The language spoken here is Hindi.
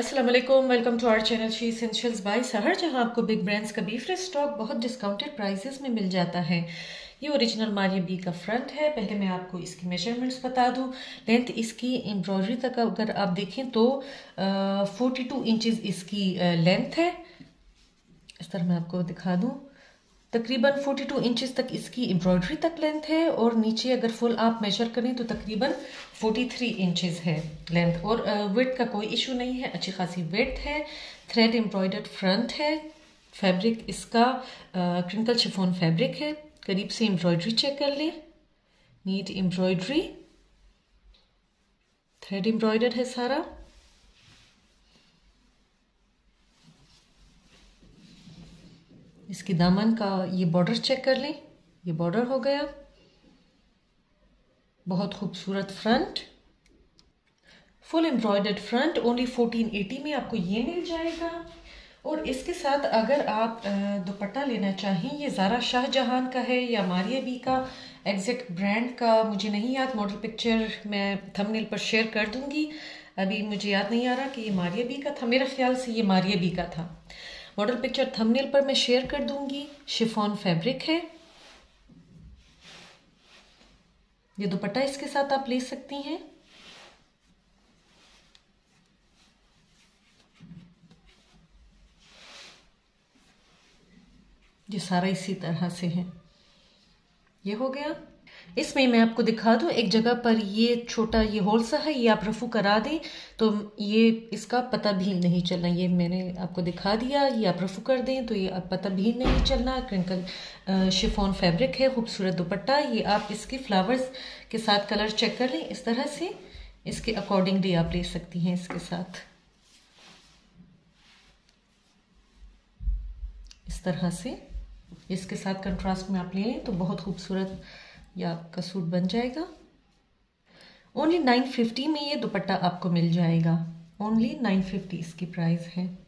अस्सलामुअलैकुम, welcome to our channel she essentials by Zahra जहां। आपको बिग ब्रांड्स का बीफ स्टॉक बहुत डिस्काउंटेड प्राइसेस में मिल जाता है। ये ओरिजिनल मारिया बी का फ्रंट है। पहले मैं आपको इसकी मेजरमेंट्स बता दूं। लेंथ इसकी एम्ब्रॉयडरी तक अगर आप देखें तो 42 इंचेस इसकी लेंथ है। इस तरह मैं आपको दिखा दूँ, तकरीबन 42 इंचेस तक इसकी एम्ब्रॉयडरी तक लेंथ है और नीचे अगर फुल आप मेजर करें तो तकरीबन 43 इंचेस है लेंथ। और वेट का कोई इशू नहीं है, अच्छी खासी वेट है। थ्रेड एम्ब्रॉयडर्ड फ्रंट है। फैब्रिक इसका क्रिंकल शिफॉन फैब्रिक है। करीब से एम्ब्रॉयडरी चेक कर लें, नीट एम्ब्रॉयडरी, थ्रेड एम्ब्रॉयडर्ड है सारा। इसकी दामन का ये बॉर्डर चेक कर लें, ये बॉर्डर हो गया। बहुत खूबसूरत front, full embroidered front. Only 1480 में आपको ये मिल जाएगा। और इसके साथ अगर आप दुपट्टा लेना चाहें, ये ज़ारा शाहजहान का है या मारिया बी का, एग्जैक्ट ब्रांड का मुझे नहीं याद। मॉडल पिक्चर मैं थंबनेल पर शेयर कर दूंगी। अभी मुझे याद नहीं आ रहा कि ये मारिया बी का था, मेरे ख्याल से ये मारिया बी का था। मॉडल पिक्चर थंबनेल पर मैं शेयर कर दूंगी। शिफॉन फैब्रिक है। ये दुपट्टा इसके साथ आप ले सकती हैं। ये सारा इसी तरह से है। ये हो गया। इसमें मैं आपको दिखा दूं, एक जगह पर ये छोटा ये होल सा है, ये आप रफू करा दें तो ये इसका पता भी नहीं चलना। ये मैंने आपको दिखा दिया, ये आप रफू कर दें तो ये आप पता भी नहीं चलना। क्रिंकल शिफॉन फैब्रिक है, खूबसूरत दुपट्टा। ये आप इसके फ्लावर्स के साथ कलर चेक कर लें, इस तरह से इसके अकॉर्डिंगली आप ले सकती हैं। इसके साथ इस तरह से इसके साथ कंट्रास्ट में आप ले लें तो बहुत खूबसूरत यह आपका सूट बन जाएगा। ओनली 950 में ये दुपट्टा आपको मिल जाएगा। ओनली 950 इसकी प्राइस है।